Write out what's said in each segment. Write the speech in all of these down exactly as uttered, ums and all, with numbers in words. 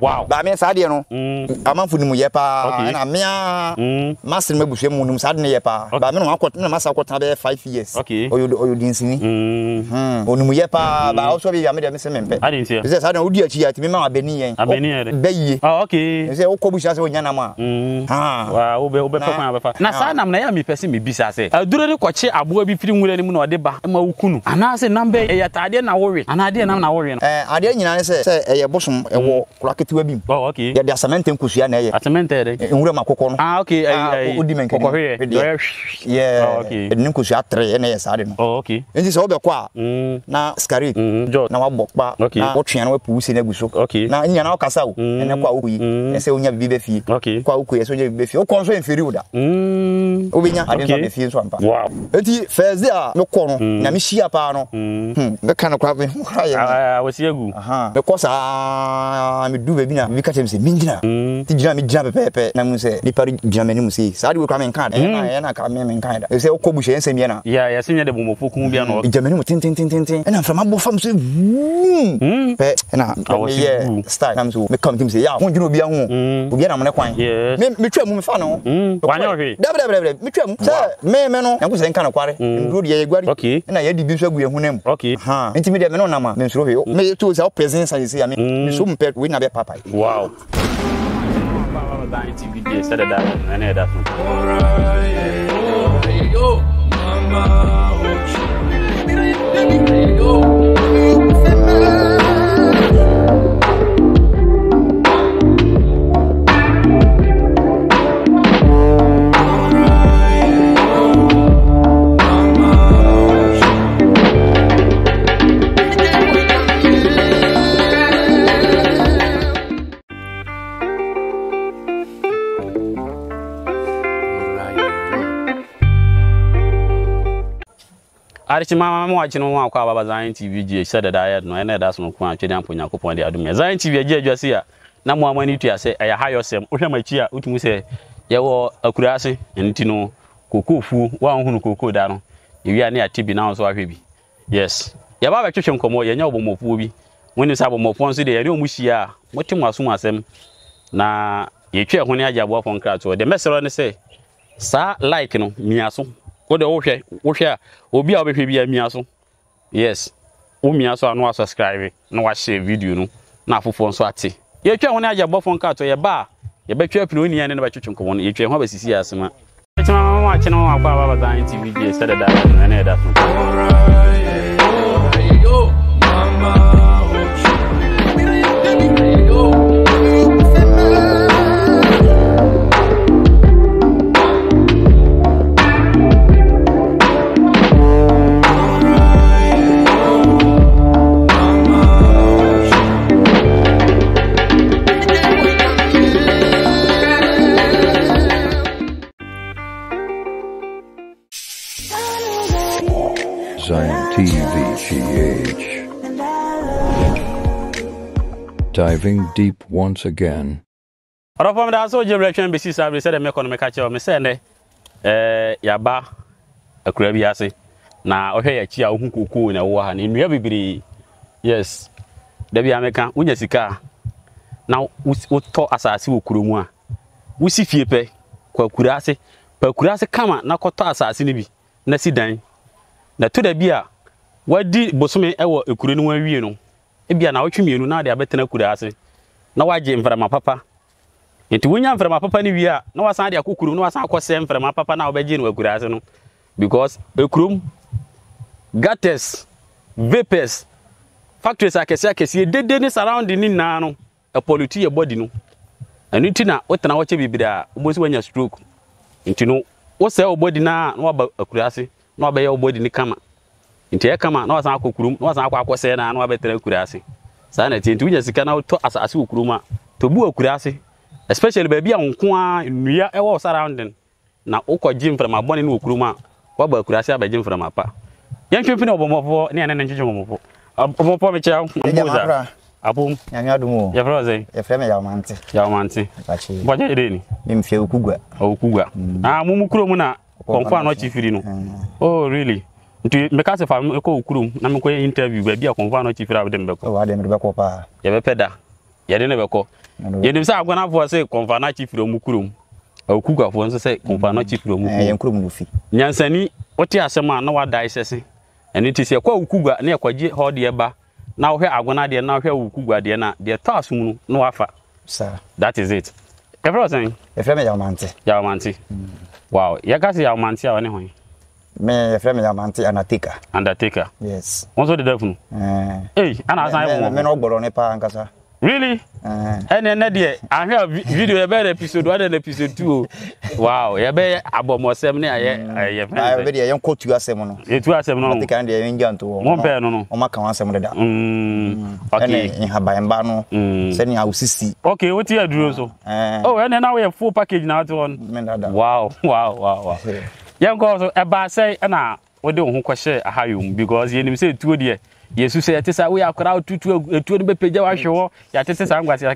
Wow. But me sad no. Amam funu mu yepa. Na me master me busue mu num sad ne yepa. But me no akot na master akot na five years. Okay. Oyo oyo dinsini. Mhm. Onu mu yepa ba also be ya me de me se mempe. Adentia. Ze sad na odi achi ati me ma abeni yen. Abeni yen. Be ye. Ah okay. Ze okobusia se onyana ma. Ha. Wa wo be wo be pokwan be fa. Na sad na me ya me pese me bisa se. Adure re koche aboa bi firi nwura ni mu na ode ba ma wukunu. Ana se number e yatade na wori. Ana ade na na wori no. Eh ade nyina ne se se e bosom e wo Oh, okay. Yeah, there are cement and cushion. Yeah, cement. Ah, okay. I, I, yeah, okay. And cushion three. And yes, I don't know. Oh, okay. And this all the qua. Now, scary. Now, Bokba. Okay. Watching and we're pushing a bushok. Okay. Now, in your castle. And a quaui. And say, when you have B B F. Okay. Quauque, so you have B B F. Oh, conjoin Feruda. Hm. Oh, yeah, I didn't have a few swamp. Wow. It's first there. No corner. Namishia Pano. Hm. The kind of crab. I was here. Aha. Because I'm do baby na me catch him say minjina ti jina me jina pepe na mu say nipa jina me ni mu say sadi we kwame nkan na na ka me me nkan da say okobu she nsem ye na ya ya se nya de bomofokun bia na jina me ni mu tin tin tin tin na from abo fam say pe na me style na me come him say ya won jina obi a ho obi na me kwan me me twa mu me fa na ho kwan ya hwe da da da me twa mu say me me no na ku say nkan na kware nduro de ye gwari na ye di bi so agu ehunam ha ntimi de me no na ma me nsuro hwe me to say presence say ya me me so me pe we na Papa. Wow. Mama watching on our car about Zion T V, said that I had no idea that's no quantity and Punya Copan. Zion T V, just here. No more money to say, I hire yourself, Uta Machia, Utum say, Yaw, a curasi, and Tino, Coco, one who could go down. If you are near T B now, so I will be. Yes. Yababa Chisham Como, Yanobomo Pubi. When you have a more fancy day, I don't wish ya. What you must soon ask them. Now, you cheer when I have walk on crowds or the messer on the say, Sir, like no, Miaso. What the okay, okay, Obi I'll be a Yes, Umiaso are not subscribing, no watch a video, no, now for phone swatty. You can't want your buff on car to your bar. You bet you're pulling and about church on you can always see us. I'm watching on our Zion T V, said that I know that. T V G H diving deep once again. I don't know so generation basis. I said, I'm economic catcher. I'm saying, eh, Yaba, a crabby assay. Now, okay, a chia who could in a war and in everybody. Yes, Debbie American, Unesica. Now, what taught us as you could more? We see Fiepe, Quacurase, Percurase, come out, now caught us as Sinibi, Nessie Dine. Now, to the beer. What did Bosome ever a Korean way? You know, it be an outright you now they are better than Kudasi. Now I came from my papa. Into William from my papa, we are no as I cook room, no as I was sent from my papa now by Jane or Kudasano. Because a crew, gutters, vapors, factories like a circus, you did this around in Nano, a polity, a body. No, and you tina, what an hour to be there, almost when you stroke. Into no, what's our body now, no about a Kudasi, no by your body in the camera. Ntia kama na wasan akokurum na wasan akwakose na na wabetere kurase sa na tie ntu nyasika na to asase okuruma to bu okurase especially ba bia nko a nua e wo surrounding na okoji mframa bone na okuruma wa ba kurase abaji mframa pa yantwepine obomofo ne ene ncheche obomofo obomofo me chao omuza abum nyanyadumo ye frozen ye frema ya mante ya mante boje ireni nimfie okugwa okugwa ah mumukuro mu na konfa na chifiri no oh really nti mekase fa ko okurum na meko interview ba bia konfa no chifira abdem beko o adem beko pa ye bepeda ye de ne beko Yedem say agwana for say konfana chifiro mukurum. Okuku afo nso say konfana chifiro mukurum. Eh yenkurum mufi. Nyansani ote asema na wadai sese. Eni ti say kwa okugwa na ekwaje hode ba. Na ohwe agwana de na ohwe okugwa de na de taasum no wafa. Sir. That is it. Everything. Efe me yawmante. Yawmante. Wow. Yagasi yawmante awani hon. Me friend me amante anateka undertaker yes onzo the devil eh eh ana asan me no gboro ne pa nkasa really eh ene na de ahwe video e be episode one and episode two wow e be abomosem ne aye aye friend be de ye nko tu asem no e tu asem no anateka de ye njanto wo mo be no no o maka asem de da mm okay ene haba emba no se ni ausisi okay woti aduro so oh ene na we full package na to on wow wow wow wow Young girls, about say, and I would do a high because you say two dear. Yes, you say, we are crowd to two page I show. Yet, this is I'm going to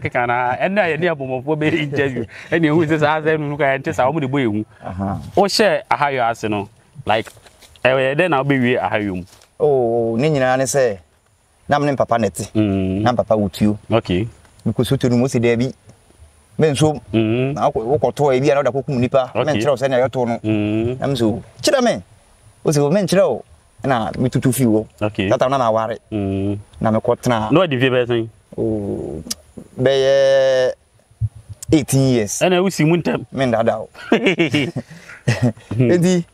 and I never will be interview. And you who I then look at this, I would be. Or share a higher arsenal. Like, then I'll be a high oh, Nina, say, Nam Papa Netti, Nam Papa with you. Okay. Because you must see men so na ko to e bi ara da kokum nipa men kire o se na yoto no am so kire men o se o men kire o na mi tutu fi wo that na na ware na me ko tena no di be sen o be eighteen years ana usi mu ntam men dada o edi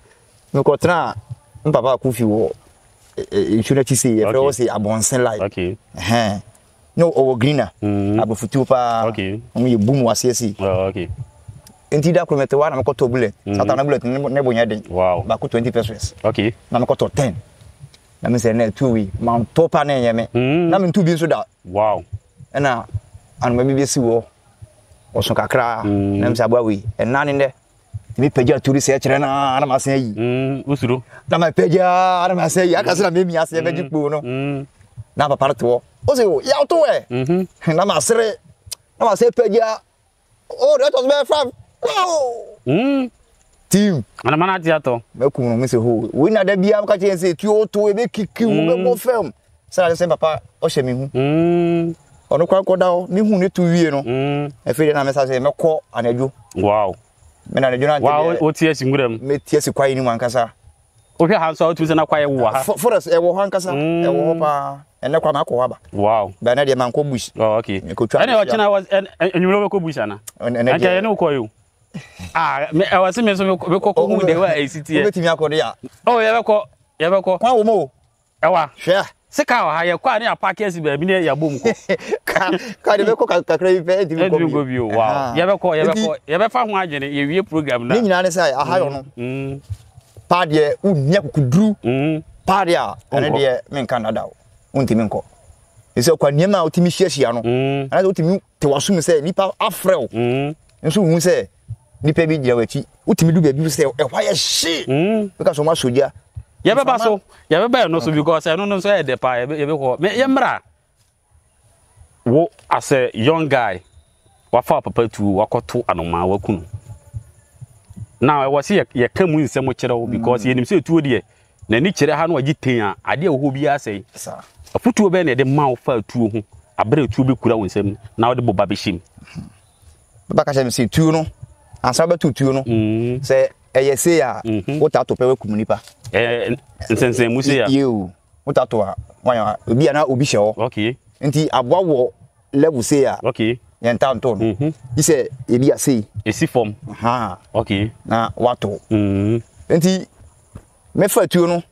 me ko tena mpapa ku fi wo insurance se e fro se abonsen life okay eh no o greener abofutu pa okay um ye boom wasiasi oh okay enti da kilometer one na me koto bullet satana bullet ne bonya den wow ba ko twenty pesos okay na me koto ten na me say na two we mount topa na yeme na me two bi so da wow na anu me bi si wo o so kakra na me say abwa we e na ne de me peja turi se kire na na ma say yi usuro na me peja na ma say yi akasira me mi ase be jipo no na papa to o se o ya to eh mhm na ma sere na ma se peja o that was my five wow mhm team ana mana ti ato me ku no me se ho we na da bia ka che se two to e be kiki we go film sara se papa o she me hu mhm ono kwa ko da o ni hu ne tu wie no mhm e fe na me sa se me ko anajo wow me na anajo na wow o ti esi ngurem me ti esi kwai ni wankasa o hwe hanso o tu se na kwai wo ha for us e wo hankasa e wo pa ene kwa makwa ba wow ba na de man ko bush oh okay ene o china was enyulo be ko bush ana anje ene o ko yo ah me I was me so be ko ko hu de wa A C T e betimi akode ya oh ye be ko ye be ko kwa wo mo e wa hwe sika wa ye kwa ne ya package be bi ne ya bom ko ka de be ko kakra bi be di ko bi wow ye be ko ye be ko ye be fa ho ajene ye wie program na ni nyina ne sai ahayo no mm pa de unnya kudru mm pa de a ene de me Canada untiminko iso kwa niema otimi hyiahia no ana otimi te wasum se nipa afrel nso hu se nipa bi dia wachi otimi du baabi se e hwa ye hye because o ma soja ye beba so ye beba no so because e no no so e de pa ye be ko ye mra wo as a young guy wa fa papa tu wakoto anoma wakunu now I was here ye kamu nsem kire because ye nim se tuo de na ni kire ha no agi ten a ade wo bi asai sir afutuo be na de maw fa tuo ho abere tuo be kura wonsem na wo de boba be shim baba ka shim se tuo no ansa ba tutuo no se eye se ya wo ta to pe we kumuni pa eh nsensen mu se ya you wo ta to a wan obi ana obi hye ho okay nti aboa wo level se ya okay yen ta nton mhm yi se ebi asai esi form ha okay na wato mhm nti me fa tuo no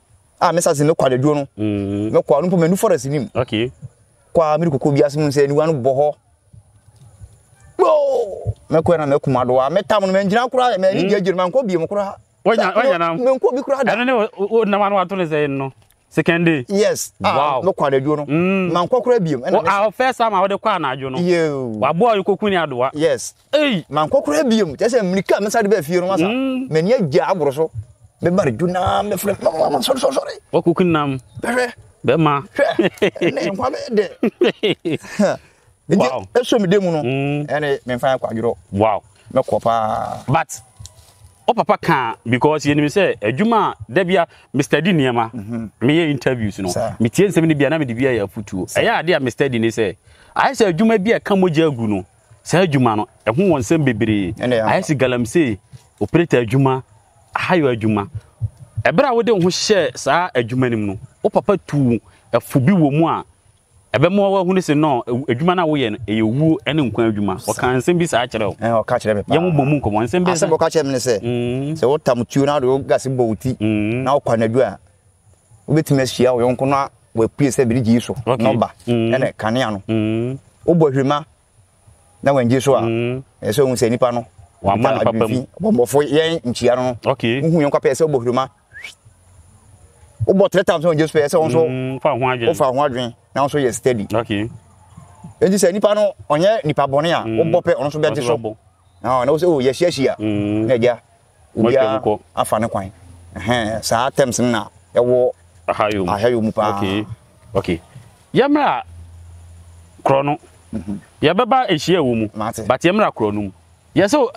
ah message no kwade duo no me kwa no po menu forest nim okay kwa me kokko biase mu se ni wanu boho bo me kwa na me kuma do a me tam no me ngina kura me ni giagiru man ko bi mu kura onya onya na me ko bi kura da no ne o na man wato ne se no second day yes wow no kwade duo no man ko kura bi mu na first time I de kwa na adwo no wa bo ayo kokku ni adowa yes eh man ko kura bi mu tese mrika me sa de ba fie no masa me ni agya aboro so me bari duna me fle mama sorry sorry o ku kunam bere be ma ne kwa me de wow e so me de mu no ene me fa kwa juro wow me ko pa but o papa kan because you know say adwuma da bia Mister Diniema me ye interviews no me tie nsem ne bia na me de bia ya futuo e ya de Mister Dini say I say adwuma bia kan moja agu no Say Juma no, e ho won sem bebre. Ayesi galamsey, operate adwuma, ahayo adwuma. Ebra wo de ho hye saa adwuma nim no. Wo papa tu afubi wo mu a ebemo wo hu ne se no adwuma na wo ye no eyewu ene nkwan adwuma. Wo kan sem bi saa kire wo. Eh wo ka kire bepa. Ye mo bomu nko won sem bi saa. Asem wo ka kire me ne se. Se wo tam tu na wo gase bowuti na wo kwana du a. Wo betime hia wo yonko na wo apue se birigi so. Number. Ene kanea no. Wo bo hwema na when Jesus a eso un se nipa no wa ma na papa mu bombo fo yen nchia no okay hu yen kwa pese obo huruma obo three times on Jesus pese on so fa ho adwen o fa ho adwen na so ye steady okay enji se nipa no onye nipa bone a obo pe on so be ti so na na o se o ye hia na ja obi a afa ne kwan eh sa times na e wo ahayo ahayo mu pa okay okay yamra krono ya baba ehie wo mu but ye mra kro no ye so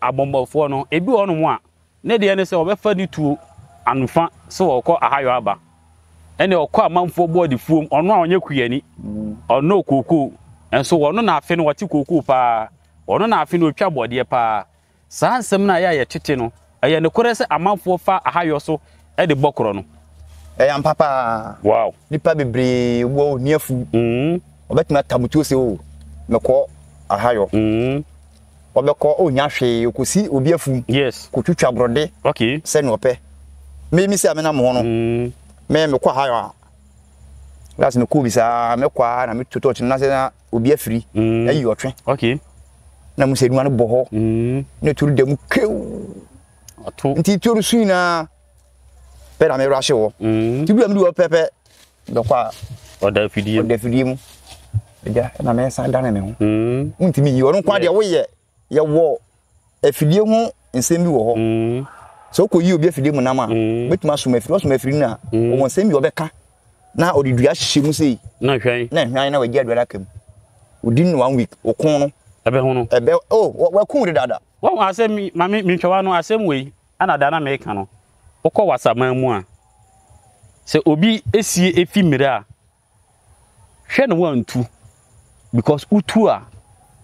abombofo no ebi wo no mu a ne de ne se obefa ni tuo anfa so wo ko ahayo aba ene wo ko amanfo bo de fuom ono a onye kuyani ono kokoko enso wo no na afi no wati kokoko pa ono na afi no twa bode pa sa ansem na ya ye tete no aye ne kore se amanfo fa ahayo so e de bokro no e ya papa wow nipa bebre wo ni afu mm obetima tamutu se o meko ahayo mm obeko onya hwe okosi obi afu yes kotutwa brode okay se no pe me mi se amena mo no mm me meko ahayo last no kubi sa meko na metoto to na se na obi afri ayi otwe okay na mu se nuwa no boho mm na turu dem kew ato nti turu suina pe na me rache wo mm ti bi am di wo pepe dokwa oda fidi oda fidi mu ya na me sa dane me ho mm untimi yi orun kwa de wo ye ye wo afidie ho nsemi wo ho mm so ko yi obi afidie mu na ma betuma so mafiri so mafiri na wo nsemi wo beka na odidua hye mu sei na hwan na hwan na wagi adwara kam odin one week okon no ebe ho no ebe oh wakun de dada wo asemi ma me ntwa no asem we ana dana me ka no okọ wasaman mu a se obi esie efi mire a hwe no wan tu because utua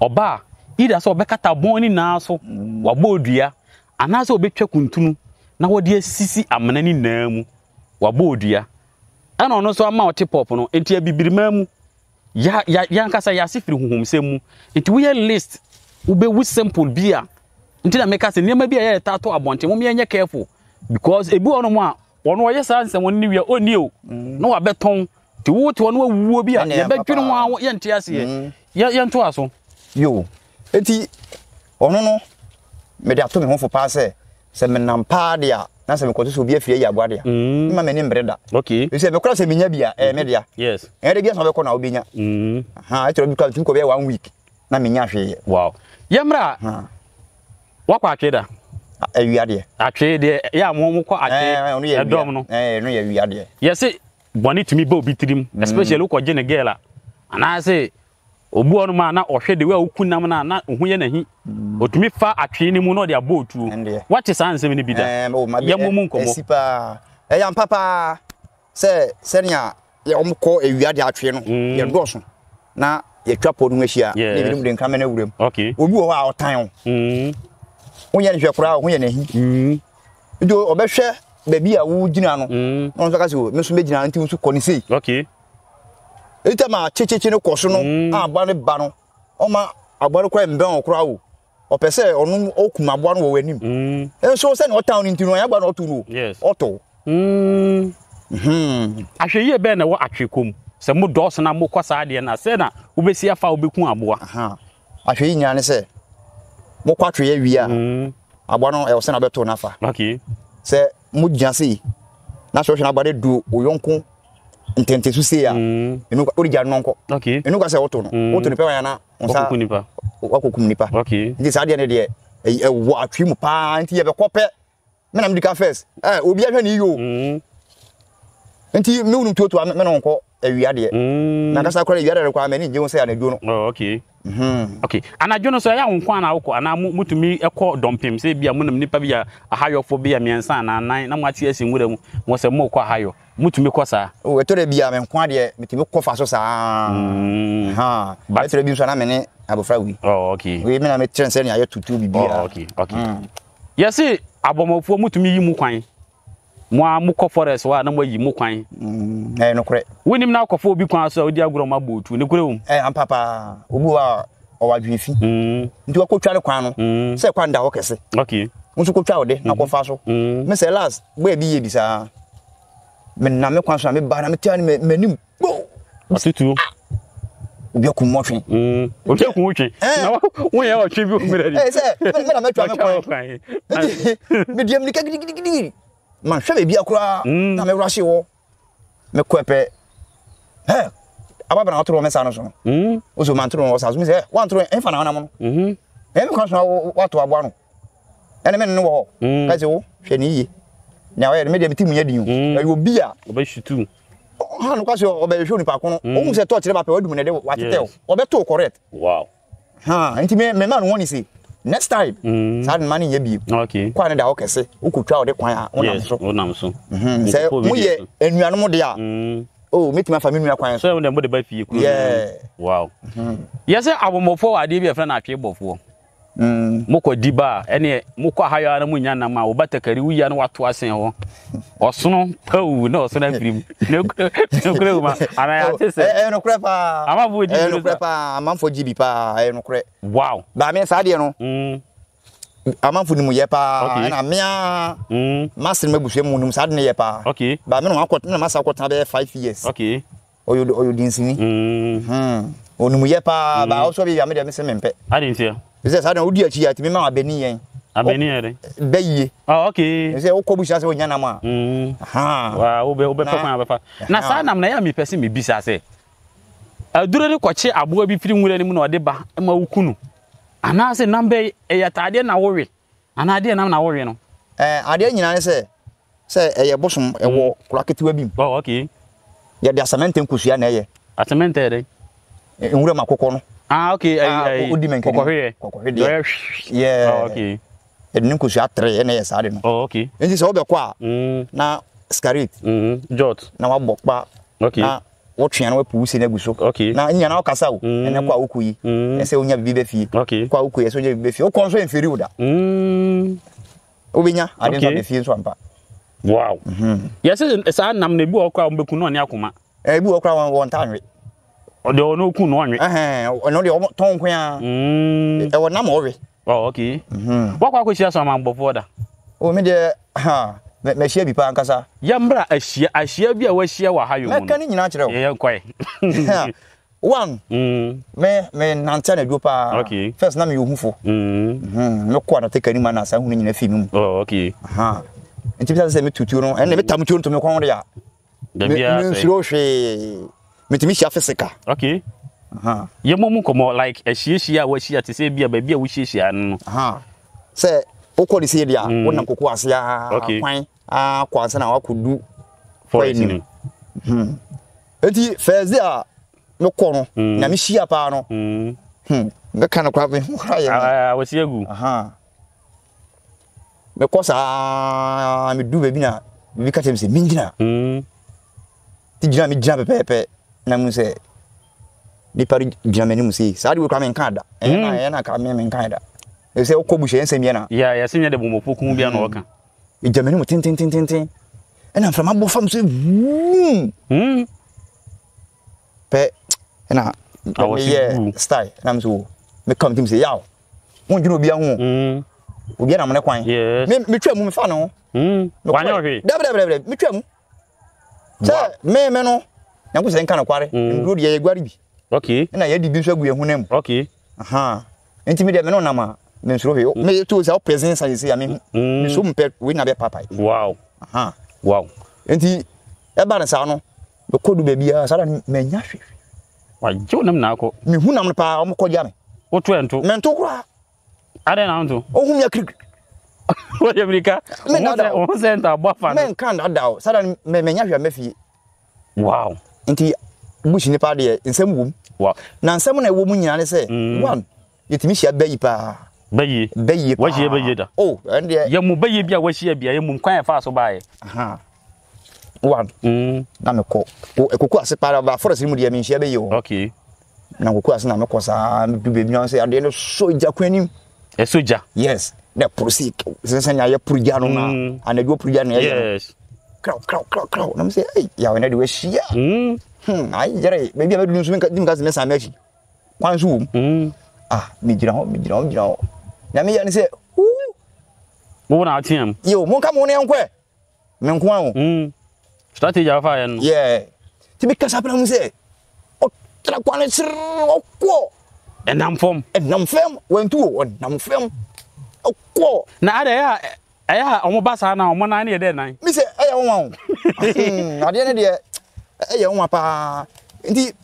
oba ida so obekata boni na so wabodua anaso obetwa kuntunu na wode sisi amana ni na mu wabodua ana ono so ama otipop no entia bibirima mu ya ya nkasa ya sifiri huhumsem mu enti we list ube wu sample bia enti na make us niam bia ya tato abonte mo me careful because ebi ono mu a ono oyesa nsem oni wi oni o na wabeton ti wo ti ono wuo bia ye betwene ho ye ntia se ye nto aso yo enti ono no me da to me ho fo pa se se me nam pa dia na se me koto so bia fie ya gwa dia ma me ni mbreda okay se me kora se me nya bia e me dia yes e de bia so be ko na obenya mm ha e tro bi ka tin ko be one week na me nya hwe wow ye mra ha wa kwa keda awia de atwe de ya mo mo ko atwe e dom no eh no ya awia de yesi boni timi ba obi tirim especially ko gene gela ana se obu onu ma na ohwede we okunam na na ohuye na hi otumi fa atwe ni mu no de abotu what is ansem ni bida ya momu nkomo esipa e ya papa se senia ya omko ewia de atwe no ye doso na ye twapo nu ahia ni bidum de nkrama na wurem obi wo a otan mm onya ni hwekura ohuye na hi mm do obehwe baby a wo gina no no so ka se o me so me gina nti so koni sei okay eta ma checheche ne koso no agba ne ba no o ma agba kwa mbe on kura wo o pese onu okuma agba no wo anim en so se ne o town nti no agba no to no o to mm mhm ahwe ye be na wo atwekom se mo dɔso na mo kwasa ade na se na wo besi afa wo beku agba aha ahwe ye nya ne se mo kwatwe ye wi a agba no e wo se na beto na fa okay se mudjansi na so shona bare du oyonko ntente su se ya enu ko rija nonko okay enu ka se oto no oto ni pe wana na onsa wakokum nipa okay ndi sa de ne de e wo atwi mu pa nti ye be kope me na medical first eh obi ahwe ni yo nti me wonu toto me no nko awia de na kasa kora awia de kwa me ni je won se ya na duo no okay mhm okay anajo no so ya wonko ana woko ana mutumi ekọ dompem se bia munam nipa bia ahayofo bia miensa na nan na mwati asinwura mu mo se mo kwa hayo mutumi kosa o etore bia me nko ade metimi kofa so sa ha ba etore bi so na me ne abo frawi. Oh okay. We me na me trense na ya tutu bibia. Oh okay. Okay. Mm. Yesi abomofo mu tumi yi mu kwan. Mo amukọ forest wa na mo yi mu kwan. Mm. Eh no kure. Wonim na akọfo obi kwan so odi agoro ma botu ne kure wo. Eh ampapa obu wa owadwefi. Mm. Nti wakotwa ne kwan no. Mm. Se kwan da wo kese. Okay. Unso kotwa wo de na kofa so. Mm. Me se last gbe bi ye bi sa. Me na me kwan so na me ba na me tani me manim. Atutu. Obiakun motwe mm obiakun otwe na won ya otwe bi o mere di eh say me na me twa me kwan me diam ni kagidi gidi man hwe bi akura na me rush wo me kwepe eh aba bana otro me sa no so mm o so man tro no sa so me say wan tro en fa na na mo mm eh me kwan so wa to agba no ene me no wo ka se wo hwe ni yi na wa me dia me timu ya din o ayo bi a obashitu how no kwase obesho ni pakono ohun se touch le ba pe wadum ne de watete obeto correct wow ha nti me me man woni say next time sad man ye bi okay kwane da okese ukutwa ode kwan a onam so onam so mhm say mu ye enuanu mu de a oh metima family nua kwan so dem bo de ba fie ku wow yes abomofo ade bi e fra na atwe bofo mm mukọ diba ene mukọ hayo na munya na ma obatakari wuya na wato asen ho osono pawu na osono afrim ne kure ma ana ya tese eh no kure pa ama bu di no kure pa ama fo gibi pa eh no kure wow ba me sa de no mm ama fo ni mu ye pa na me a mm master mabuswe mu num sa de ne ye pa okay ba me no akot na master akot na be five years okay oyo oyo dinsini mm mm onu mu ye pa ba oso bi ya me de me se mempe adintia is that I don't do it me ma abeni abeni ere oh okay is that o ko busa se onya na ma aha wa wo be wo be papa na papa na sa na na me pese me bisa se aduro ni koche aboa bi firi nwura ni mu na ode ba ma wukunu ana se number eya tade na wowe ana ade na na wowe no eh ade nyina ne se se eye bosom ewo kraketiwa bim oh okay ya de asamente nkusua na eye asamente ere nwura makoko no ah okay ai ai kokohwe kokohwe yeah okay edin ko sha tre na yes ade no oh okay nti se obekọ a na scarlet mhm jot na wabokpa okay na wotwe na wapu se na guso okay na nya na okasa wo ene kwa okuyi ese onya bibi be fie kwa okuyi ese onya bibi be fie okon so enfiri oda mhm obinya ade na be fie so ampa wow mhm yes esa nam na bi okwa ombeku no ne akoma e bi okwa wan won tanwe ode ono ku no anwe eh ono de ton kwen a mm e wona ma owe oh okay mhm wakwa akochia so ma mbofo da o me de ha me hia bi pa ankasa ya mbra ahia ahia bi a wa hia wa hayo mu me kan nyina kire o ye kwae one mm me me nanta na dupa okay first na me yohufo mm mhm me kwa na take anima na sa hunu nyina fi mu oh okay aha enti bisa se me tutu no en me tamtu no to me kwa won ya da bia se me Mitimisha feseka. Okay. Aha. Ye momu komo like ehiesia wa hia te se bia ba bia wo hiesia no. Aha. Se okori se dia wona kokko ase akwan a kwanse na wakodu forty. Mhm. Eti feze a mekọ no na me hia pa no. Mhm. Mhm. Me kana kwa me kwa ye. Ah, wo siagu. Aha. Mekọ sa me du ba bi na bi ka tem se minjina. Mhm. Ti jina mi jina pepe. Na muse di pari jameni muse saadi we kwa men kada ena ena ka men men kada e se okobuche ensem ye na ya ya semye de bomofo kun bia na oka e jameni mu tin tin tin tin tin ena from abo fam se mm pe ena awose style na mso me come team say yaw won jino bia ho mm obi na mo ne kwan me me twa mu me fa no mm kwan yo hwe da da da me twa mu se me me no na kusen kana kware nduro de ye gware bi okay na ye di bi so aguye hunam okay aha enti me de me no na ma me nsuro he me to za presence say ya me me so mpe we na be papa wow aha wow enti e ba na sa no be kodu be bia sa da me nya hwe wa jonam na ko me hunam na pa om ko dia me wo to ento me ento kwa ade na ento o hum ya krik wo de america me na da o center bofa me kan da da sa da me me nya hwe me fi wow nti bushi ni pa de nsem wom wow na nsem na ewo mu nyina ne se one yetimi hia bayi pa bayi bayi wa hia bayi da oh ande ye mu bayi bia wa hia bia ye mu kwan fa so baaye aha one mm na me ko ekoko ase para ba forest ni mu de me hia bayi o okay na wokuase na mekosa me baby nyanse ade no soja kwanim e soja yes na prosi sense na ye purja no na anadwo purja na yes crow crow crow crow na me say hey ya we na de we shia mm hmm ai jere baby me dunsu me kazi me samachi kwanzu mm ah me jira ho me jira ho jira ho na me ya ni say woo mo na atem yo mo ka mo ne nkwe me nkwa ho mm strategy afa ya no yeah ti be kasa pra mo say and I'm from and I'm from when two and I'm from a quo. Now I have almost an hour, one idea then. I miss it. I don't want. I didn't yet. I don't want papa. Indeed,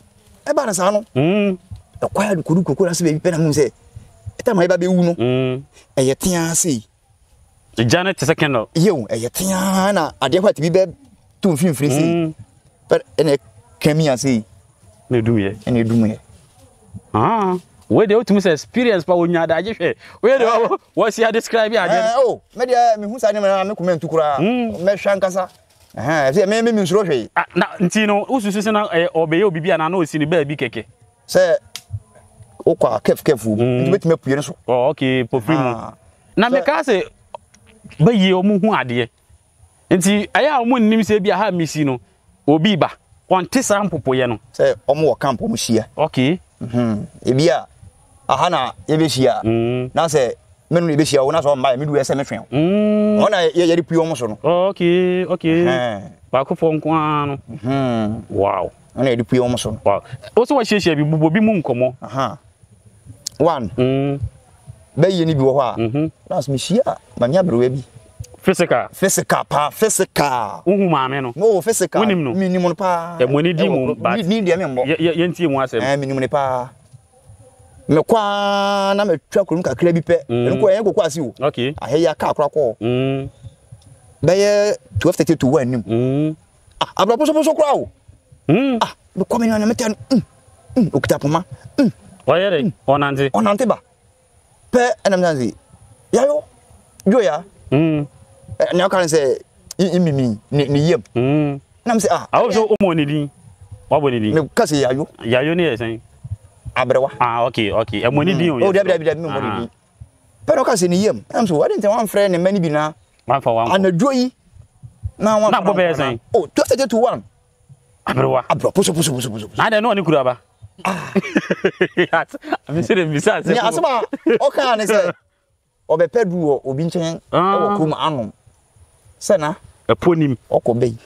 about a son. Hm. The quiet could cook us with Penamuse. It's my baby. Hm. A yatia see. The Janet is a candle. You, a yatiana. I did what to be bed to feel free. But in a camia see. No do me, and you do me. Ah, where the ultimate experience, but when you are there, where what's your describe? Oh, maybe I'm who's I never comment to cry. Meshankasa. Ah, maybe Miss Roche. Now, Tino, who's Susan or Bayo Bibi and I know it's in the baby cake. Sir, Oka, careful, with me, Pierce. Okay, Popima. Now, the case, but you who are there. And see, I am one name, say, be a high missino, Obiba. On Tissan Popoyano, say, or more camp, Monsieur. Okay, hm, Ibia, a Hana, Ibisia, hm, now say, Menu Ibisia, when I saw my midway cemetery. Hm, on a year, okay, okay, Baco from Quan, hm, wow, and a dupe almost. Also, I say, you will be Muncomo, aha. One, hm, Bay Nibuha, hm, that's Monsieur, Mania Brewery. Physical, physical, pa, physical. Um, mamma, no, physical, minimum pa, and when you do, but need the member. Yancy was a minimum pa. No, quan, I'm a truck, look at Clebby Pet, and go and go quas you. Okay, I hear your car crack all. Hm. Bayer, two after two to one. Hm. I propose a crow. Hm. Ah, look coming on a metal. Hm. Looked up, ma. Hm. Why are they on Antiba? On Antiba. Pet and Nancy. Yayo, Joya. Hm. Now can say, me, yep. Hm. Ah, I also own what would it be? Cassie, are you? Yeah, you near saying. Ah, okay, okay. And when you do, oh, that Pero Cassin, yem. I'm so I didn't want friend and many bina. One for one. And a joy. Now I'm not saying. Oh, two to one. Abrewa. Abra, I don't know any grabber. Ah, I'm sitting besides. Yeah, okay, I say. Or the Pedro or Binchen or Cum Anum. Senna, a pony or cobay.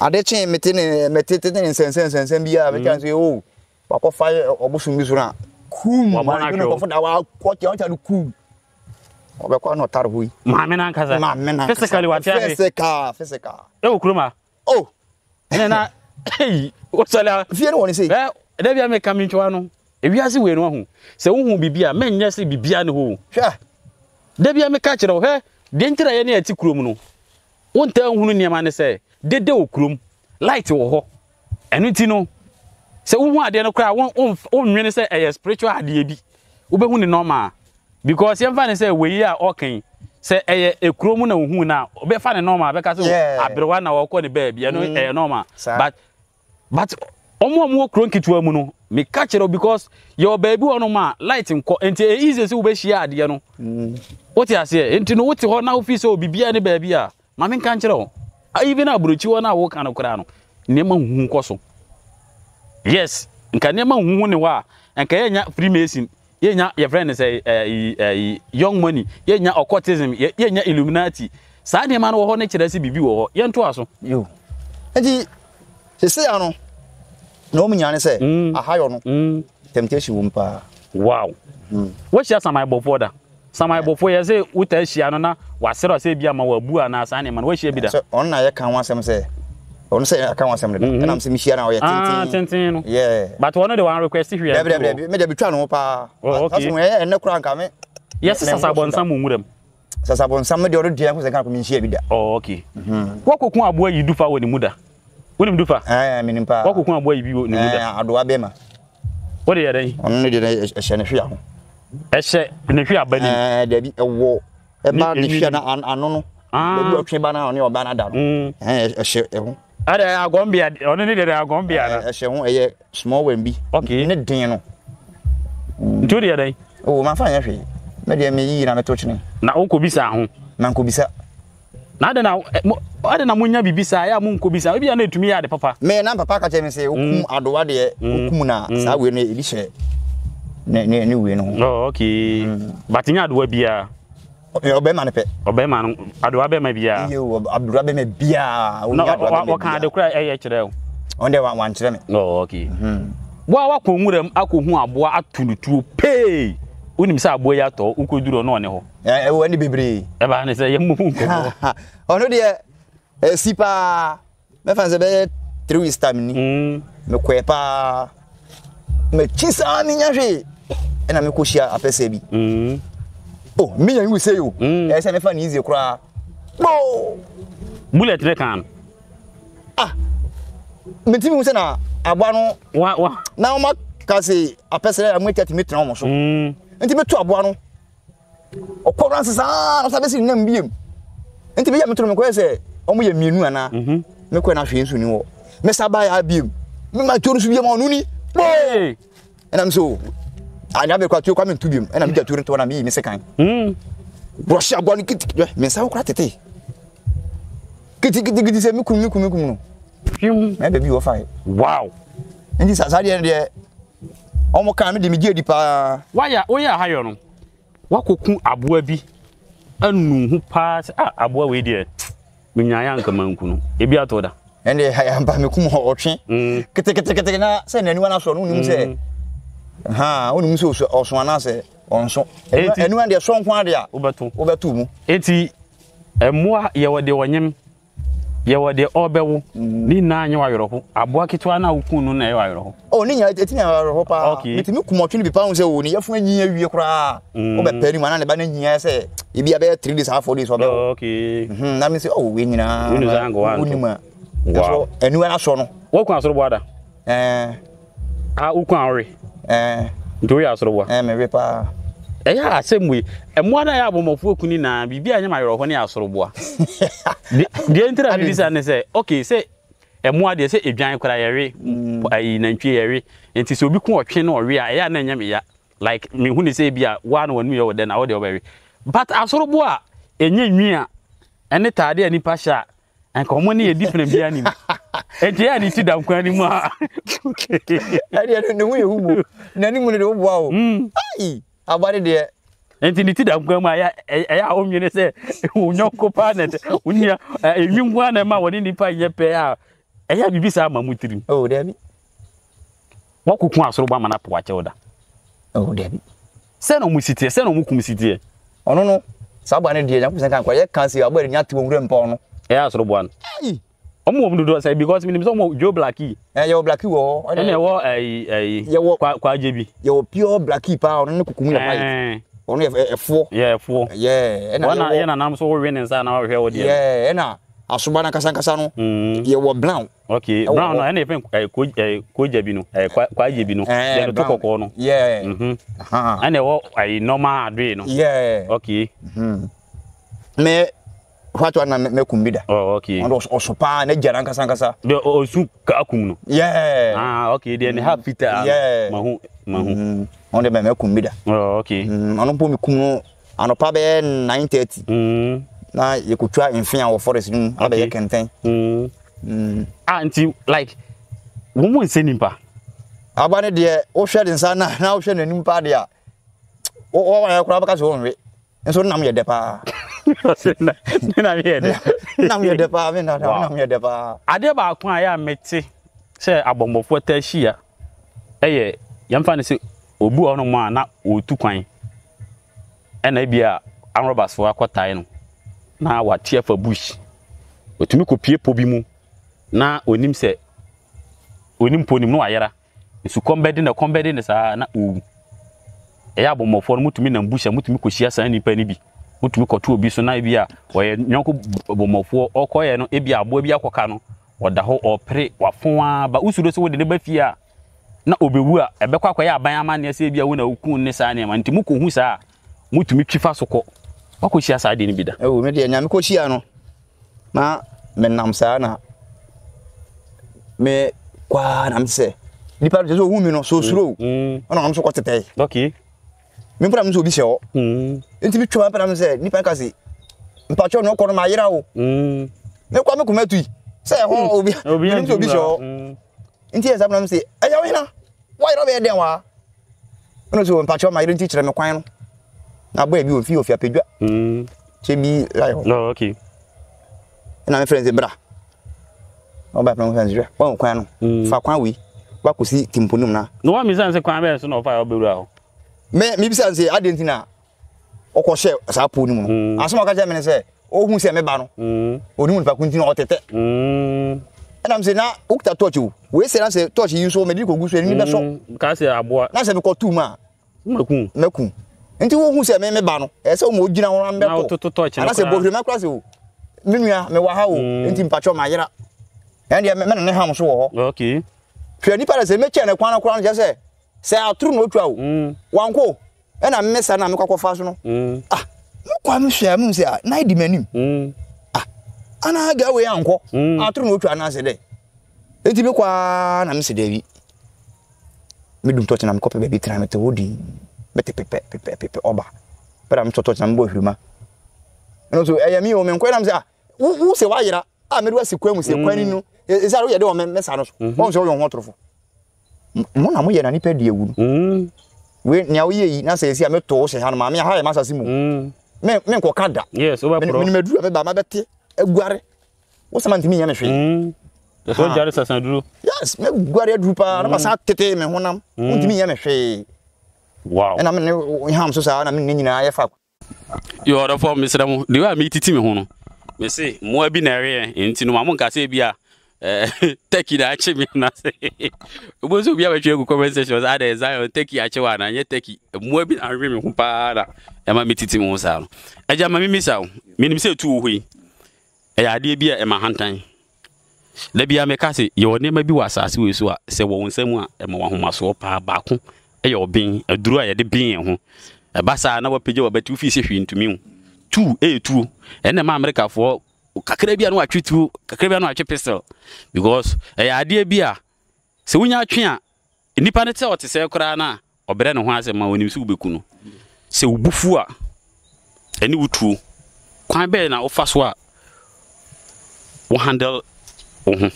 Are they chain metin and metated in sense and send me out? Because you owe Papa Fire or Bushum Missoura. Coom, one of our quarter to coom. Or the corner Tarbu. Mamma, Casa, Mamma, physically, what's a car, physical. Oh, Cruma. Oh, and I, hey, what's that? If you don't want to say that, I may come into one. If you are seeing one, so who be be a man, yes, be beyond who. Sure. Debbie, I'm a catcher of her. Didn't I any at Tikrum? Won't tell who near man say, did the Okrum light to a ho. And it's no. So who are there no cry one own minister a spiritual idea? Ubehuni normal. Because young fan say, we are okay. Say a cromuna who now, be fan a normal because I be one or call the baby, you know, a normal. But, but, almost more cronky to a mono. Me catch it because your baby on my lighting and easy to be she had, you know. What I say, and to know what you now feel so be any baby. Mammy can't you? I even a brooch you and I walk on a crown. Neman Coso. Yes, and can never won a war and can not Freemason. Ye not your friend is a young money, ye not occultism, ye not Illuminati. Sadly, man or nature as he be you young to us. You. And he say, I know. No, me, I say, a high on temptation. Wow. What's your Samai Bofoda? Samai Bofoya say, Uta Shiana, what Sarah say, Biama, or Buana, Sanima, where she be there. On I can't want some say. On say, I can't want some, and I'm seeing Shiana. Ah, Tintin. Yeah. But one of the one requested you have made a betrayal, Papa. Okay, and no crank coming. Yes, I want some with them. Sasabon, some of the other dear was a company she be there. Oh, okay. What could boy you do for the mother? What do I mean, Papa, who can't wait you? I do Abema. What are they? Only a Senefia. I said, Nefia, but there be a war. A man, if you are not on your banana down. Ada agombia ono ne de agombia na. Eh, hwe ho eye small one bi. Okay. Ne den no. Ntudi ya dai. Oh, ma fa nya hwe. Na de me yi na meto chini. Na onko bisa ho. Na onko bisa. Na ada na ada na munya bibisa ya munko bisa. Obi ya na etumi ya de papa. Me na papa ka che me se okum adowa de okum na sa we no edi hwe. Ne ne ne we no. Oh, okay. But nya adowa bia. Obe ma nepe. Obe ma no adowa be ma bia. Yo, adowa be ma bia. No, wa kan de kura eye kire o. Onde wa wan kire me. No, okay. Mhm. Wa wa konwuram akohu aboa atunutuo pay. Unim sa aboa ya to, ukoduro no ne ho. Eh, wa ni bebre. E ba ne se ye mu nko. Ono de sipa me fanse be three stamina ni. Mhm. Me kwepa. Me chisa ni nyaje. E na me kohia apese bi. Mhm. Oh, me and you say you. I say me fan easy cry. No. Bullet ne kan. Ah. Me ti me say na aboa no wa wa. Na o ma ka say apesere am thirty meter na o mo so. Mm. Nti me to aboa no. O ko ran sesa, na sabe si na mbiem. Nti be ya me to me ko say o mo ye mienu ana. Mhm. Me ko na hwe nsu ni wo. Me saba ya biem. Me ma to nsu biem o no ni. Hey. And I'm so I never got you coming to him, and I'm getting to one of me, Miss Kang. Hm. Russia, one kitty, Miss Alcratity. Kitty, kitty, kitty, say, Mukum, Mukum, Mukum. Maybe you will fight. Wow. And this has idea there. Almost come in the media depa. Why are we higher? What could Abuabi? And who pass Abuaway there? When I am coming, Ebia Toda. And they have Bamukum or Chin. Kitty, send anyone else on say. Ha, onu muso oso ana se onso. Enu an de so nko ade a obeto, obeto mu. Eti emua ye wode wonyem. Ye wode obewo. Ni na anyi wayoroho. Aboa keto ana okunu na ye wayoroho. O ni nya eti na wayoroho pa. Meti mi kumotwe ni bipa won se o ni yefun anyi awie kra. Obepani mana ne ba na nyia se e bia be three days half four days obewo. Okay. Mhm, na me se o we nyina. Unu zango wa. Unima. Wow. Enu an aso no. Wo kun aso boada. Eh. A ukun awre. Eh, do you ask what? Eh, me repa. Eh, same way. And what I have more for Kunina, be behind my own house or bois. The interest and say, okay, say, and what they say, a giant cry, I nantree, and tis will be quite or rear, I am Yamia, like me who say be one one year than I would obey. But as or bois, a near, and a tidy and pasha, and commonly a different bearing. And yeah, I sit down any more. I don't know who Nanny will wow. Aye, about it there. And in it, I'm going my own unit, who no copanet, when you are a young one and my one in the pie, your pair. I have you some mammoth. Oh, Debbie. What could pass over my nap watch order? Oh, Debbie. Send on Missy, send on Mukumissy. Oh, no, no. Somebody dear, I can't see about it to a grandpa. Yes, one. I'm going to say because I'm Joe Blackie. Eh, Joe Blackie, oh, I know. You're pure Blackie power, and look, only a four, yeah, four, yeah, and I'm so winning. Yeah, and I, Asubana Casancasano, you were brown. Okay, brown, anything I could, a Kojabino, a Quajabino, and a Tocono, yeah, and a normal adreno, yeah, okay. Me. What one Mekumida? Oh, okay. And also, Sopa, Nejaranka Sankasa. The Osu Kakuno. Yeah. Ah, okay. Then half Peter. Yeah. Mahu, Mahu. On the Mekumida. Oh, okay. Anopumicuno, Anopabe nine thirty. Hm. Now you could try and find our forest room, other you can think. Hm. Hm. Auntie, like, woman sending pa. Abandoned the ocean in Sana, now ocean in Nimpadia. Oh, I grab us home. And so now you're the pa. I'm here. I'm your department. I'm your department. I did about Quia Metsi, say a bomb of water sheer. Eh, young fancy, Obu on one, not two coin. And I be a robust for a quartino. Now, what tear for bush. But you could peer Pobimu. Now, when him said, when him pony no ayera, is to combat in the combat in the Sana. A album of four mutumin and bush and mutumico shears any penny be. Utu ko tu obi so na bia wo ye nyanko bomofo okoye no ebia abo bia koka no woda ho opre wafon a ba usuro so wode ne ba fia na obewu a ebekwa akoye aban amane se bia wo na okun ne sa ne ma ntimu ko hu sa mutumi twifa sokọ wako hia sa de ne bida ewo me de nyame ko hia no na menam sa na mais quoi n'am c'est il parle de où mais non sur slow on a sur quoi c'était ok mais pour la musique obligée oh un petit peu tu vas pas la musique ni pas casser pas tu non qu'on m'a hier oh mais quoi mais comment tu c'est on obligé obligé oh un petit exemple on c'est aïe aïe na why not be there wa on se on pas tu m'a hier un petit tu me coin na boy bi on fi on fi apedwa hmm c'est mi là non ok na mes friends bra on va prendre friends on coin non fa coin oui wa kosi timponum na no wa mi san se coin be so no fa o beru a me me bi san se adentina okọ share sa po ni mu aso ma ka je me se o hu se me ba no oni mu fa kuntin o tete hmm and am se na o ta touch o we se na se touch you so me di ko guso ni be so ka se aboa na se me ko tu ma makun makun nti wo hu se me me ba no e se o mo gina won ambe ko na se bo hwe me kra se o me nua me wa ha o nti mpacho ma yera and ya me na ha mo so wo ho okay hwe ni para se me che na kwa na kwa na je se se atru no twa o wanko e na me sa na me kwakofa so no ah mo kwa me hwe am se na idi manim ah ana ga we anko atru no twa na se de enti me kwa na me se de wi me dum toche na me kope be bi kra me te wodi bete pepe pepe pepe oba para me totoche na me bo hwema no so e ya mi o me kwena me se ah wo se wa yera ah me do se kwa mu se kwa ni no e se ro ye de o me sa no so won se o yo ho trofo mo na mo ye na ni pedi ewu mm we nya wo ye yi na se se me to wo se han ma me ha ye ma sase mu mm me me ko kada yes over pro me me duru me ba ma bete aguare wo se ma ntimi nya me hwe mm so jare sase duru yes me guare duru pa na ma sa tete me honam wo ntimi nya me hwe wow and am ne ham so sa na me nyina ye fa you order for me sremu de wa me titi me ho no me se mo abi na re enti no ma mo nka se bia Take it, actually. It was a very conversation. I desire take it, and yet take it. Mobbing and women who para and my meeting was out. I jam my miss out. Meaning, say two we. A idea beer and my hunting. Let be a mecassi. Your name may be was as we saw, say one someone, and one who must walk back home. A your being a drawer at the being a bassa, and our pigeon about two fish into me. Two, a two, and a mammaker for. Kakrebian wa twitu kakrebian wa pistol because eh ade bia se wonya twe a nipa ne te o te se kora na obre ne ho asema wonim se ubeku no se ubufu a ani wutuo kwan be na ofa so a wo handle oh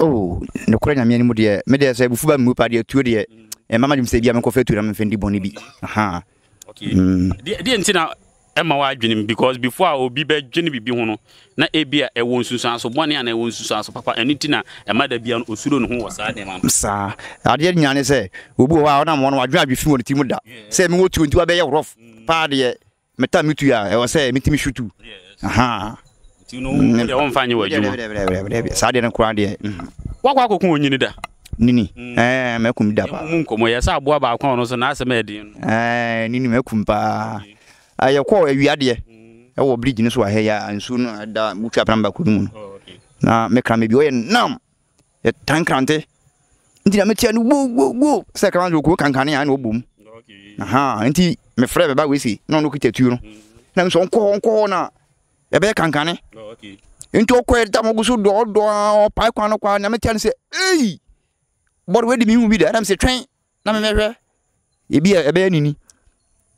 oh ne kora nya me ni mu de me de se bufu ba mu pa de tuo de e mama dim se bia me ko fa tuo na me fendi boni bi aha okay de de ntina Emma wa adwenim because before obi be dwene bibi ho no na ebia e won sunsun aso bone ana e won sunsun aso papa eniti na e ma da bia no osuro no ho wasa de ma sa ade nyane se obi ho a na mo no adwe adwe fimo ti mu da se me wotu nti wa be ye rough pa de meta mitu ya e wose mitimi shutu aha ti no de won fanye wa adwuma sa de na kura de wa kwa kokon onyini da nini eh mekum da ba mun komo ye sa abo aba kwa no so na asem e din eh nini mekum pa ayo ko ewiade e wo bridge ni so aheya ansu no da mutwa pramba kunu na mekra me bi o ye nam e tankrante nti na metia no wo wo wo sekran jo ko kankane ya na obum aha nti me frɛ be ba we si no no kitetu no na me so onko onko na e be kankane nti o ko e da mo gusu do do o pai kwa no kwa na metia ni se ei bor we di mi hu bi da na me se twen na me mehwe e bi e be nini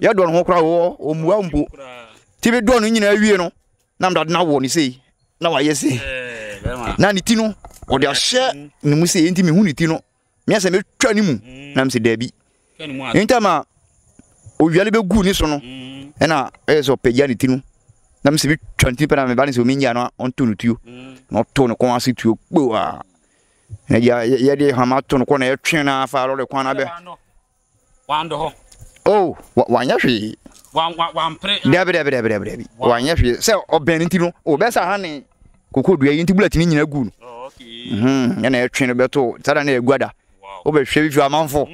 Ya don ho kra wo omua mbo ti be don nyina wie no na mda na wo ni sei na wa ye sei na ni ti no o de ahye ni mu sei enti me hu ni ti no me se me twa ni mu na me se da bi enti ma o wiale be gu ni so no e na e so peja ni ti no na me se be twa nti pe na me ba ni so me nya no on to no tuo na to no kon ase tuo gbo a ya ya de ha ma to no kon na e twen na fa ro de kon na be wando ho Oh, wanya hwe. Wan wan pre. Dabi dabi dabi dabi dabi. Wanya hwe. Se obenintino, obesa hane kokodua yinti bulati nyina gu no. Okay. Mhm. Yana e twene beto, tada na egwada. Wow. Obehwe bifu amanfo.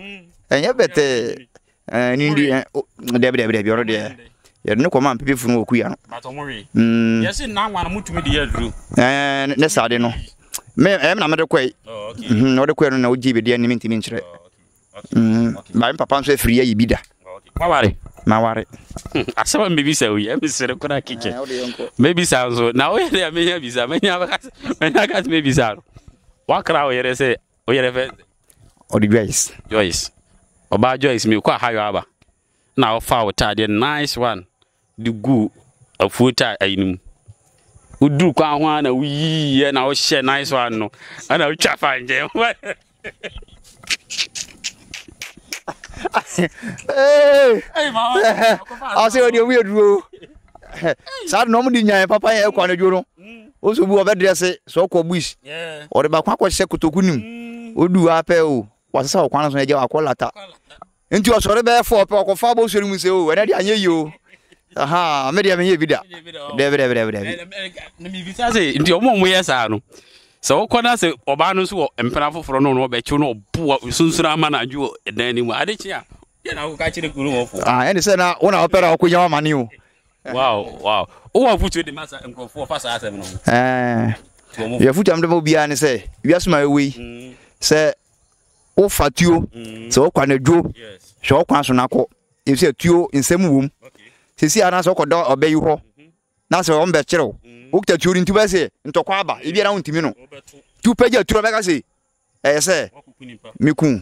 Enye bete eh nindi debe debe debe oro de. Ye ne koma mpepefu no okuya no. But omwe. Mhm. Yesi na nwa na mutumi de yadru. Eh ne sade no. Me em na me de kwai. Oh, okay. Mhm, ode kwai no na oji be de ani mintimi nchire. Okay. Mhm. Ba papa nso afiri ayi bida. Okay. Kwaware. Maware. Asaba mbibi sa uye, msere kuna kike. Maybe sa nzo. Na oye ya menya biza, menya bakati, menya kati maybe sa. Wakra oye rese, oye refe. Odi Joyce. Joyce. Oba Joyce mi kwa hayo aba. Na ofa wota the nice one. The good of wota ayinim. Udu kwa hwa na uyi na o share nice one no. Ana o chafa nje. Hey, mama. I say you weird bro. Sad no mudi nyan papa e kwa na dworo. O so bu obedre se so kwa bush. Yeah. O de ba kwa kwa se kotokunim. O du ape o. Wasesa o kwana so eje wa kwalata. Nti o so re be fo ope o kwa fa bo so rimu se o. E na de anye yo. Aha, me de me ye bida. De de de de. Na mi visa se nti o mo mo yesa no. So kwana se oba no so empena foforo no no be chi no obo sunsura ma na adwo dan ni mu adechi a ye na ko ka chi kuru wo fo ah ene se na wona opera ko nya ma ni o wow wow o wa futu de masa nkrofo fa sa asem no eh ye futu am de obi ani se wiasuma ewi se o fatuo se o kwana adwo se o kwana so na ko e se tuo nsem wom se si ana so ko do obeyi ho na se o mbe chire o okta tiori nti ba se ntokwa aba e biara ntimi no tu peja turo meka se eh se mekun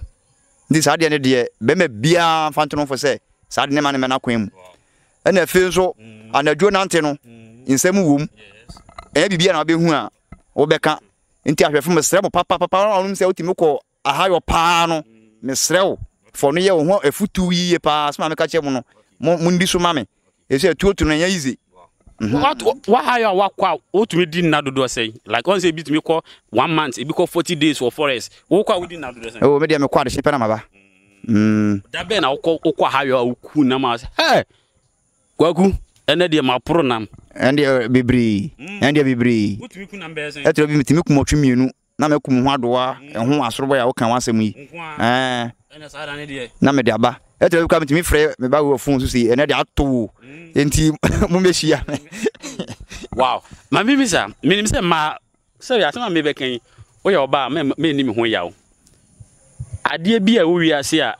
ndi sa de ne de be ma bia fantono fo se sa de ne ma ne na kwem ana fe nso anadwo nante no nsemu wom eh bibia na be hu a wo beka nti ahwefo mesrewo papa papa onum se otimi ko ahayo pa no mesrewo fo no ye wo ho efutu yiye pa sma meka che mu no mu ndi so ma me e se tuotu no nya yizi. What what how you work out? What we did not do the same. Like once a bit me call one month, it become forty days for forest. What we did not do the same. Oh, me dey me call the sheep na maba. Hmm. That be na call call how you cook na mas. Hey, kwaku. Ene dey ma pro nam. Ene dey bibri. Ene dey bibri. What we cook na be say. E tro bi me timi kumotwe mienu na me kum ho adoa, ehun asorobo ya wo kan wasem yi. Eh. Ene sa da ne dey. Na me dey aba. E tro bi ka me timi frɛ me ba wo phone so si ene dey ato. Enti mumeshia. Wow. Ma bibi sa, me nim se ma se ya tama me bekan. Wo ya oba me nim ho yawo. Ade bi a wo wiase a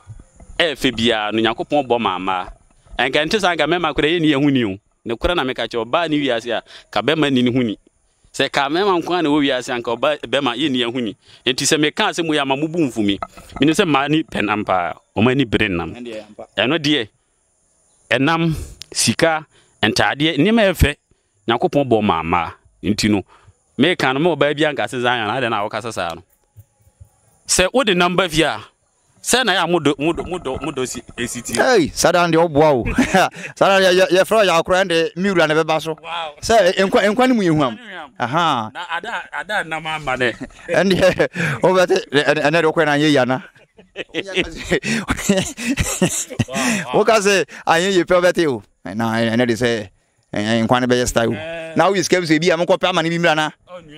e fe bia no Yakopon bo mama. Enka nti sa ga me ma kura ye ni ehuni o. Ne kura na me ka che oba ni wiase a ka be ma ni ni huni. Se ka me ma nko na wo wiase anka oba be ma ye ni ehuni. Enti se me kan se mu ya ma mu bu mfumi. Me nim se ma ni penampa, o ma ni brenam. Eno de enam sika entade ni ma efe Yakopon bo mama nti no me kan mo ba bia nka sezan na de na wokasa sa no se wo de number via se na ya modo modo modo modo si ct hey sadan de oboa o sadan ya ya fro ya akora de miura na beba so se enkwa enkwa ni mu yehuam aha na ada ada na ma ma ne and over there and okwa na ye ya na o ka se ayen ye pebete o na na de se en kwane be yesta wu na wu escape se bi am ko pa mane bi mra na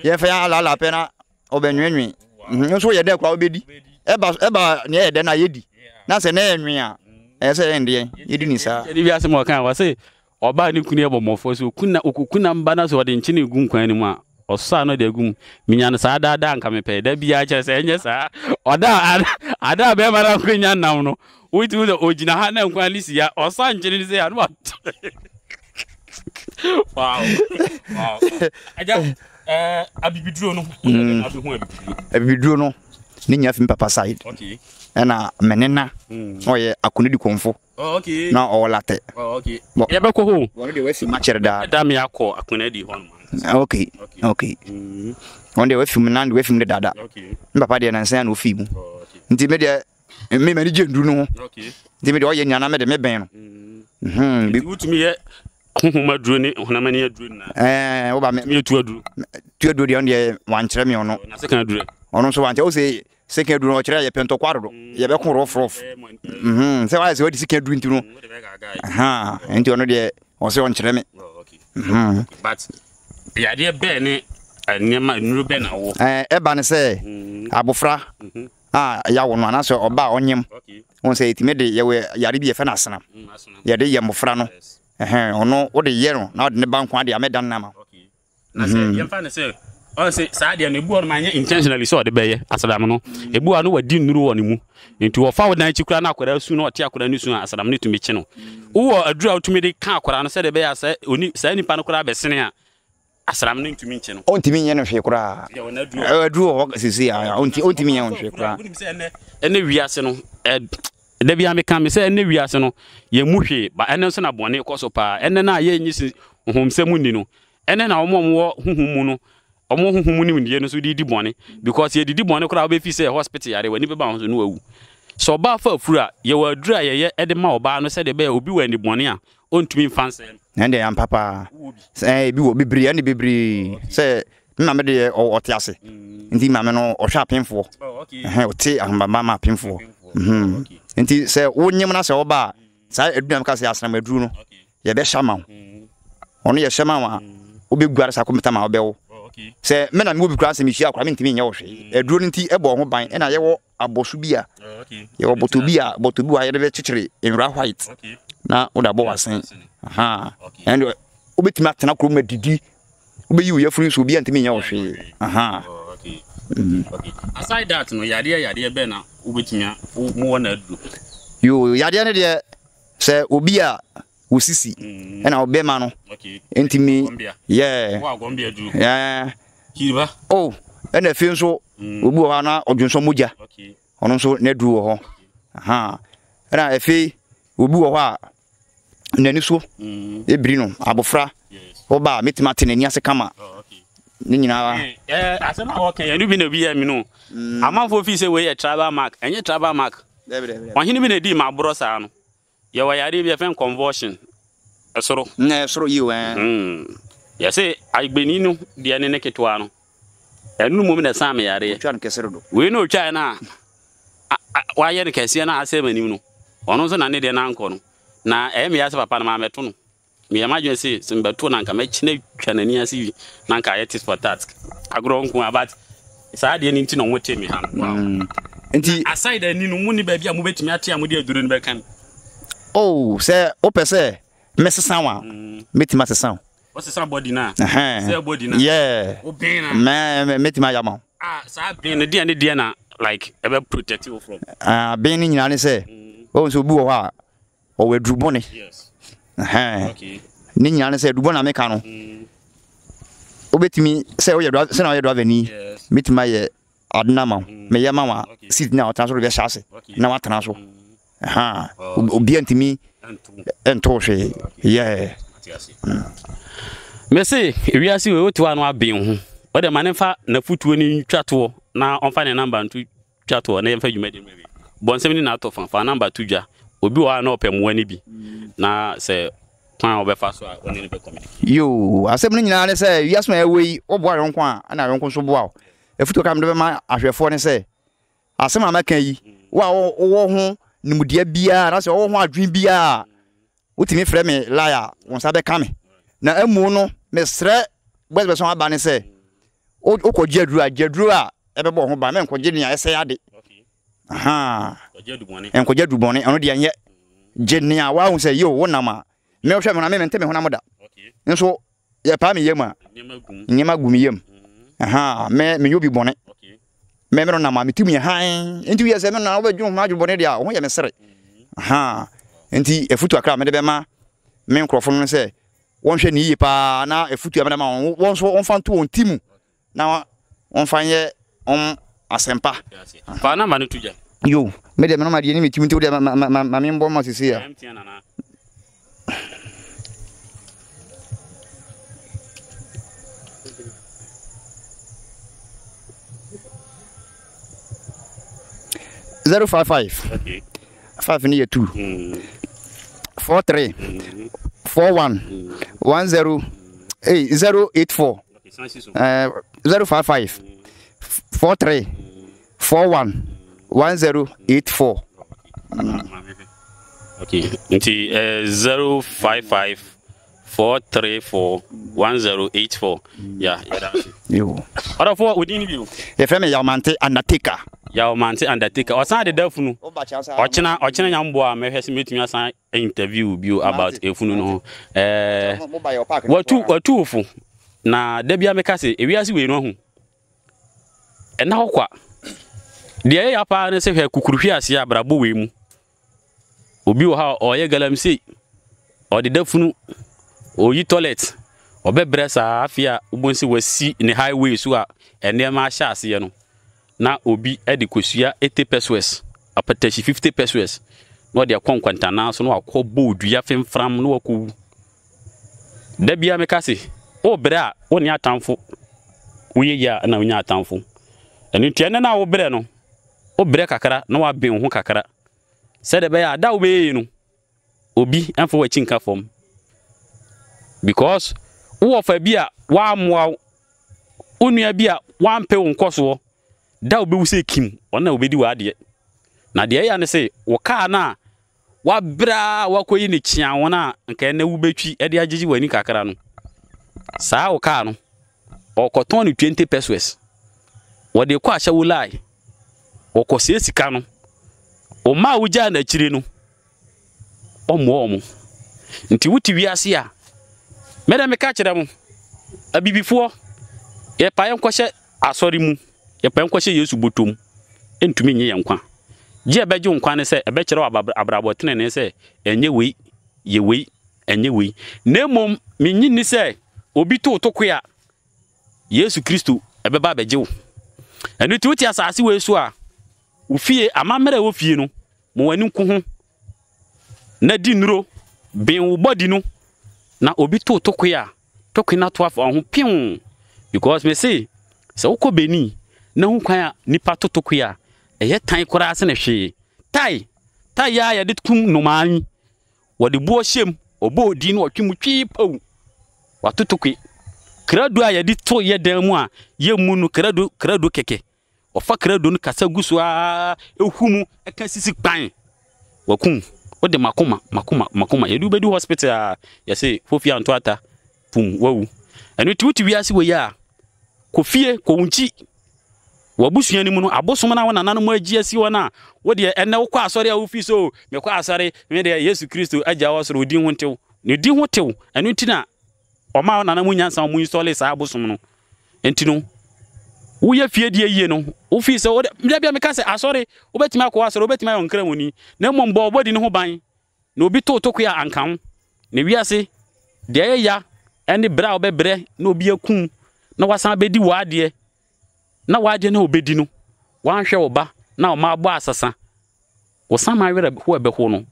ye fa ala ala pe na obenwenwen nso ye de kwa obedi eba eba ne ye de na ye di na se na enwen a e se ye ndie ye di ni sa ye bi asem o kan wa se oba ni kunu e bomofo so kunna okukuna mba na so de nchine egu nkwan ni mu a osa no de egu minya na sa da da nka me pe da bi a che se enye sa oda ada be ma na kunya nam no wi tu de ogina ha na nkwan lisi ya osa nchine se ya no. Wow. Wow. Aja eh abibiduro no. Abihun abibiduro. Abibiduro no. Ni nya fim papa side. Okay. Na menena. Oye akunedi konfo. Oh okay. Na o late. Oh okay. Ya be ko ho. Won de we si machere da. Da me akọ akunedi ho no. Okay. Okay. Won de we fim na de we fim de dada. Okay. Papa de na nsan na ofi mu. Oh okay. Nti me de me me je ndu no. Okay. Nti me de oye nya na me de me ben no. Mhm. Bi wutumi ye Kuma drone huna mani ya drone na eh oba me me tuwa dru tuwa dru de on de wan kire me ono na second dru ono so wan kire o se second dru no kire ya pento kwarodo ya be konro frof mhm se wa se o di second dru ntino aha enti ono de o se on kire me okay mhm but ya de be ne Ebane say abofra ah yawo no anaso oba onyem won say itimede yewe yare bi efenasena ye de yemofra no ehn ono wo de yero na de ne banko ade amedan na ma na say yemfa ne say on say sa de ne buo no manye intentionally so de beye asadam no ebuo no wadi nuru wo ne mu nti wo fa wo dan chikura na akwara su no ote akwara ni su asadam ne tumi chi no wo adura otumi de kan akwara no say de beye asa oni sa nipa no kura besene a asram no ntumi nche no ontimi nye no hwe kura ya wona duo eh duo sisi ya onti ontimi nye no hwe kura ene wiase no da bia me kan me se ene wiase no ye mu hwe ba ene so na bone koso pa ene na ye nyisi homse mu ni no ene na omo omo huhum mu no omo huhum ni ni no so di di bone because ye di di bone kura obe fi se hospital yare wani be ba ho so no awu so ba fa afura ye wa dura ye ye ede ma oba no se de be obi wani bone a ontumi fanse nende am papa say bi wo bibri ani bibri say na me de o tiase nti ma me no o hwa penfo eh o ti ahamba mama penfo mhm nti say wonyem na say oba say adunam ka say asram aduru no ye be shama ono ye shama wa obegware sa kometa ma obewo say me na me obi kura say me hia akwa me ntimi nya wo hwe aduru nti ebo ho ban na ye wo abosu bia ye wo botu bia botu bia ye de chichiri enra white na udabo wasen aha and obetima tena kroma didi obeyi wo yafuri so obi antimi nya wo hwe aha okay okay aside that no yade yade be na obetima mu wona adu yo yade ne de se obi a wosisi na obema no okay antimi yeah wo agombia adu yeah kiba oh ene afi so obi wo na odwonso moja okay ono so na adu wo ho aha na afi obi wo ha nani so ebri no abofra oba metima tenani ase kama ni nyina eh asema okay enu bi na bi mi no amanfo fi se we travel mark enye travel mark debe debe ohini bi na di ma bro sa no ye wa yare bi efen conversion esoro na esoro yi we mm ye se agbeni no de ne neketo ano enu mo mi na sam yare twa nke sero do we no twa na wa ye ne kese na asema ni no ono so na ne de na anko no na eh me yase papa na ma meto no me ya madwe se simbeto na nka me chine twanani ase wi na nka yet for task agro nku abat saa de ni nti no wote mi ha nti aside ni no mu ni ba bia mo betumi ate amode aduro ni be kan oh se opese me sesan wa metima sesan o sesan body na se body na yeah obina me metima yama ah saa bin de ne de na like e be protect you from ah bin ni nyina ni se o so bu o ha o we drubone yes eh okay ni nyina ne se drubone ameka no obetimi se o ye dwa se na o ye dwa veni metima ye adna ma me ye ma wa sit na o tan so be shase na wa tan so aha obi antimi ento she yeah merci wi asi we otu anu abin ho o de mane fa na futuo ni twato na onfa ne number ntu twato na ye fa dwuma de mebi bon se ni na to fa number tudwa obi wa na opemwa ni bi na se kwan obefa so a oni ni be communicate yo asem ni nyina ne se wias ma ewe obo ayon kwa na ayon so boa efuto kam de be ma ahwefo ne se asem amakan yi wa wo ho nimudia bia na se wo ho adwen bia wotimi frɛ me liar won sa be ka me na emu no mesrɛ gbesbe so aba ne se okɔgye aduru aduru a ebebɔ ho ba me nkɔgye ni a se ade aha nkɔgye adubone ɔno de anyɛ gene a wa hu sɛ yo wo nama me hwɛ me na me ntɛ me ho na moda nso yɛ pa me yam a nyema gum yam aha me me yobi bone me me no nama me tumi han enti wi sɛ me na wo adwu ho adwu bone de a ho yɛ me sere aha enti efutu akra me de be ma me nkrɔfo no sɛ won hwɛ ni yɛ pa na efutu me na ma won so won fa nto won timu na won fa nyɛ on asempa pa na manu tuja yo me de me no ma de ni metimu te de ma ma me mbɔ ma sisi ya zero five five okay five two mm. four three mm. four one mm. one zero hey zero eight four okay uh, zero five five mm. four three mm. four one one zero eight four. Okay, okay. Nti uh, zero five five four three four one zero eight four. Yeah, yeah. You. What of what within you? If I'm a Yamante undertaker. Yamante undertaker. Or sign the Delphine. Or China or China Yamboa may have meeting us an interview with you about a funeral. Eh, what two or two for? Now, Debbie Amekasi, if we ask you, know. And now what? The air parents have Kukuria Sia Brabuim. Ubu how or Yegalam see or the Delphine. Or you toilet, or be breast are fear once you will see in the highway, so are and near my shassiano. Now, Obi Edicosia eighty pesos, a petition fifty pesos. What their conquantana, so no cobu, do you have him from no cool? Debia Mecassi, oh, bra, one yard town for we ya and a yard town for. And you turn an hour breno. Oh, brecacara, no, I've been hookakara. Said a bear, that way, you know. Obi and for a chinka form. Because who of a beer one wow, only a beer one pale on Kosovo, that will be sick him or no be do idea. Now the air say, Wakana, what bra, what coin it, Chiana, and can no be cheap at the Aji when you cacarano. Sao Cano or Cotton twenty pesos. What the quasha will lie or Cossi Cano or Maujan Chirino or Momo until we are here. Madam, I catch them. I be before. Your payam question, I saw him. Your payam question used to butum. Into me, young Quan. Jia Bajun Quan said, a better abrabotin and say, and ye wait, ye wait, and ye wait. No mum, meaning say, Obito Tokia. Yes, Christu, a baba Joe. And the two years I see where you are. Ufi, a mamma of you, Moenuku Nadinro, being body no. Na obi to tokoya tokina to afa ho pion because me say se wo ko beni na hu kwan a nipa to tokoya eye tan kora ase na hwe tai tai ya ya de kum no man wo de bo shem obo odi na otwemu twi pau wa to tokoyi krado a ya de to ye dan mu a ye mu no krado krado keke ofa krado no kasa guso a ehumu eka sisi pan wa kum what the Makoma, Makoma, Makoma, you do be do hospital, you say, Fofia and Twata, Pum, woe. And it would be as we are. Kofie, Kounchi, Wabusi anymore, a bossman, and an animal G S U N A. What dear, and no qua, sorry, I will feel so. No qua, sorry, may there, yes, Christo, Ajawas, who didn't want to, you didn't want to, and you tina, or Mount Anamuyan, some moon solace, I bosom. And Tino, we are feared ye no. Officer, or maybe I'm a sorry, obey my coas, obey my own cremony. No one bought what in Hobine. No be to Tokia and come. Neviasi, there ya, and the brow bebre, no be a coon. No was I bedi wad ye. Now I didn't obey no. One shall ba, now my boassa. Or some I read who a behono.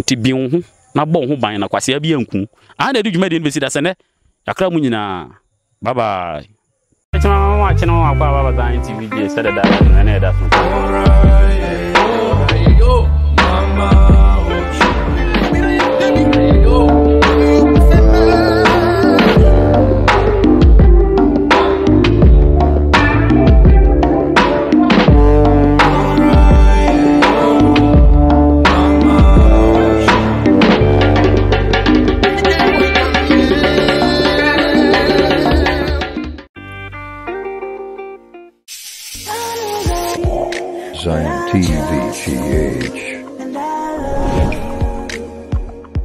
Tibion, my bon Hobine, a quasia be uncoon. I did you made in visit us and a cramunina. Bye bye. I don't want to know about T V. They said that I know that. Alright, yo, mama.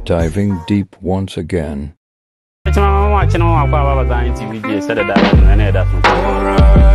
Diving deep once again. Alright.